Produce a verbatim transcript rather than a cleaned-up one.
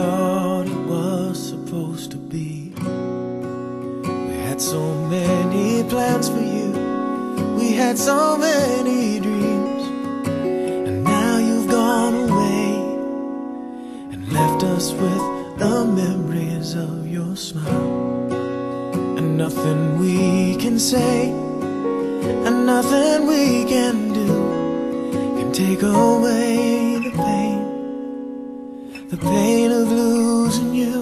thought it was supposed to be. We had so many plans for you, we had so many dreams, and now you've gone away and left us with the memories of your smile. And nothing we can say and nothing we can do can take away the pain, the pain of losing you.